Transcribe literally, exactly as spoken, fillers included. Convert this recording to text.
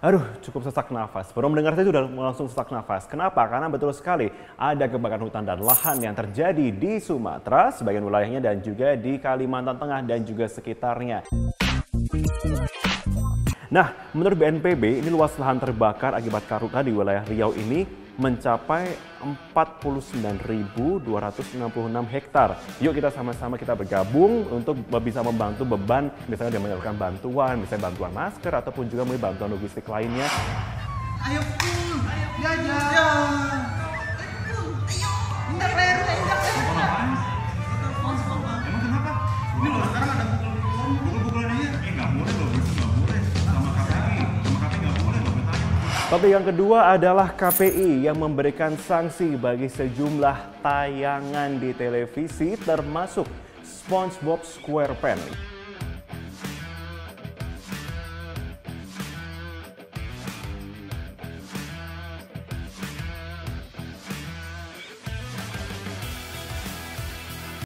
Aduh, cukup sesak nafas. Baru mendengar saya sudah langsung sesak nafas. Kenapa? Karena betul sekali ada kebakaran hutan dan lahan yang terjadi di Sumatera, sebagian wilayahnya, dan juga di Kalimantan Tengah dan juga sekitarnya. Nah, menurut B N P B, ini luas lahan terbakar akibat karhutla di wilayah Riau ini mencapai empat puluh sembilan ribu dua ratus enam puluh enam hektar. Yuk kita sama-sama kita bergabung untuk bisa membantu beban, misalnya dengan menyalurkan bantuan, misalnya bantuan masker ataupun juga memberi bantuan logistik lainnya. Ayo, pun, ayo, ya, ya, ya. Ayo, ayo, bentar, ayo, bentar, ayo, bentar. Emang kenapa? Ini loh, sekarang ada pukul-pukulan aja. Eh, nggak boleh loh, nggak boleh. Sama K P I, sama K P I nggak boleh loh. Topik yang kedua adalah K P I yang memberikan sanksi bagi sejumlah tayangan di televisi termasuk SpongeBob SquarePants.